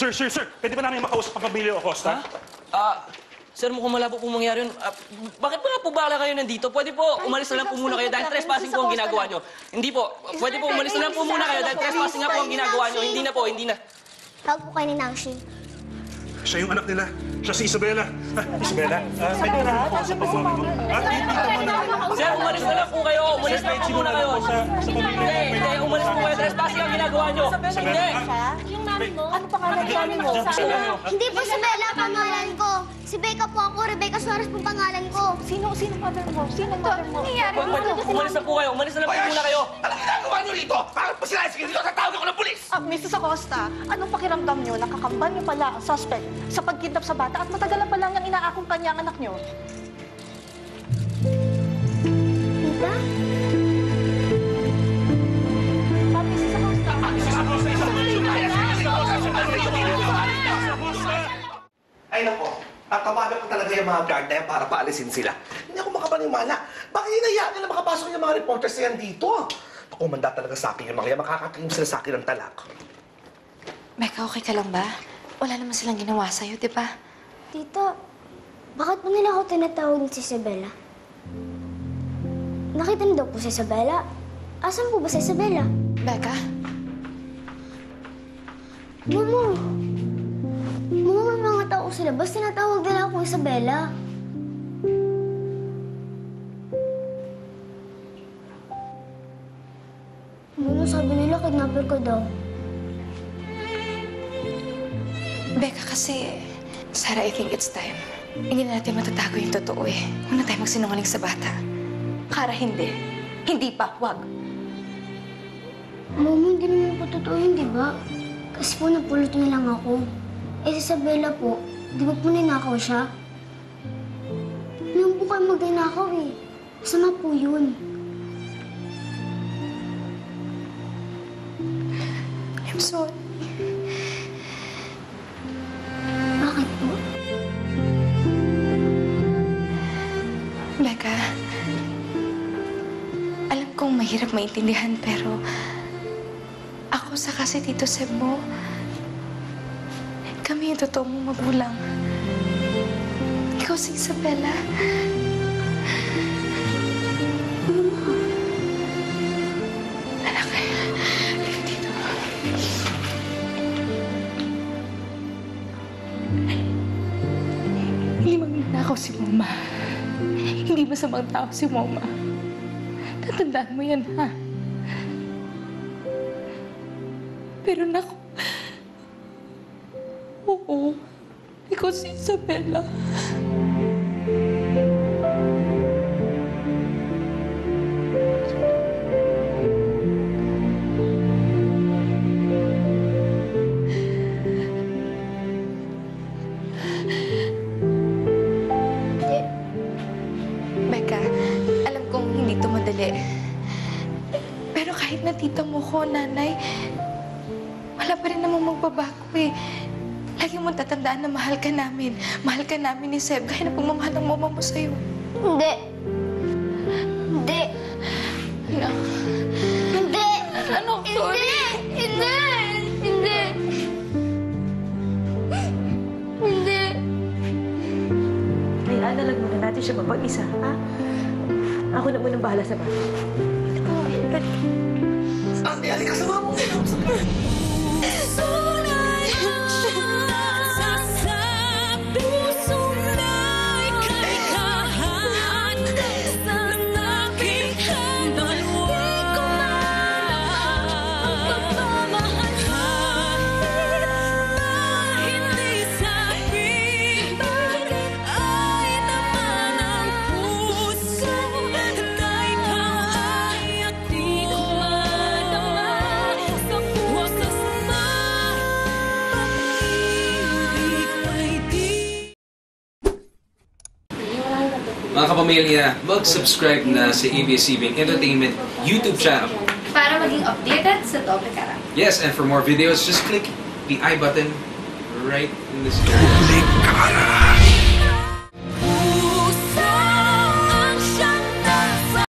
Sir! Pwede ba namin makausap ang pamilya Acosta? Sir, mukhang malabo po mangyari yun. Bakit pala po bala kayo nandito? Pwede po umalis na lang po muna kayo dahil trespassing po ang ginagawa nyo. Hindi po. Pwede po umalis na lang po muna kayo dahil trespassing nga po ang ginagawa nyo. Hindi na po, hindi na. Tawag po kayo ni Nancy. Siya yung anak nila. Siya si Isabella. Isabella? Pwede na lang po sa pamilya mo. Sir, umalis na lang po kayo. Umalis na po muna kayo. Hindi, umalis po kayo. Trespassing ang ginagawa nyo. Hindi. Ano pangalan mo? Hindi po si Bella pangalan ko. Si Becca po ako. Rebecca Suarez po pangalan ko. Sino mother mo? Sino mother mo? Umalis na po kayo. Umalis na lang po muna kayo. Alam mo na ang gawa nyo rito? Bakit po sila isigil dito? Tatawag ako ng pulis! Mrs. Acosta, anong pakiramdam nyo? Nakakamban nyo pala ang suspect sa pagkidnap sa bata at matagalan pa lang niyang inaakong kanyang anak nyo. Tita? Mrs. Acosta. Mrs. Acosta, isang mansyon kaya. Ay nako, ang kabagal ko talaga yung mga guard na yan para paalisin sila. Hindi ako makapanimana. Bakit hinayaan nila makapasok yung mga reporters na yan dito? Pakumanda talaga sa akin yung mga yan. Makakakayom sila sa akin ng talak. Becca, okay ka lang ba? Wala naman silang ginawa sa'yo, di ba? Tito, bakit po nila ako tinatawag si Isabella? Nakita niyo daw po si Isabella? Asan po ba si Isabella? Becca? Momo! Momo, may mga tao sa labas. Tinatawag nila ako Isabella. Momo, sabi nila kidnapper ko daw. Becca, kasi... Sarah, I think it's time. Hindi na natin matatago yung totoo eh. Huwag na tayo magsinungaling sa bata. Kara, hindi. Hindi pa, wag. Momo, hindi naman po totoo yun, di ba? Kasi po, napulot na lang ako. Eh, si Isabella po, di ba po ninakaw siya? Ngayon po kayo mag-ninakaw eh. Masama po yun. I'm sorry. Bakit po? Becca, alam kong mahirap maintindihan pero... Ako sa kasi Tito Seb mo, kami yung totoo mong magulang. Ikaw si Isabella. Anak, live dito. Hindi magnanakaw si Mama. Hindi masamang tao si Mama. Tatandaan mo yan, ha? Pero naku... Oo, ikaw si Isabella. Becca, alam kong hindi ito madali. Pero kahit na tita mo ko, nanay, wala pa rin namang magbabago eh. Lagi mong tatandaan na mahal ka namin. Mahal ka namin ni Seb, kaya na pagmamahal ang mama mo sa'yo. Hindi. Hindi. Ano? Hindi. Ano? Sorry. Hindi. Hindi. Hindi. Ay, analag muna natin siya mapag-isa, ha? Ako na munang bahala sa bahay. Oh, Ate, halika sa mama mo. Mga kapamilya, mag-subscribe na sa ABS-CBN Entertainment YouTube channel para maging updated sa Doble Kara. Yes, and for more videos, just click the I button right in this area. Doble Kara.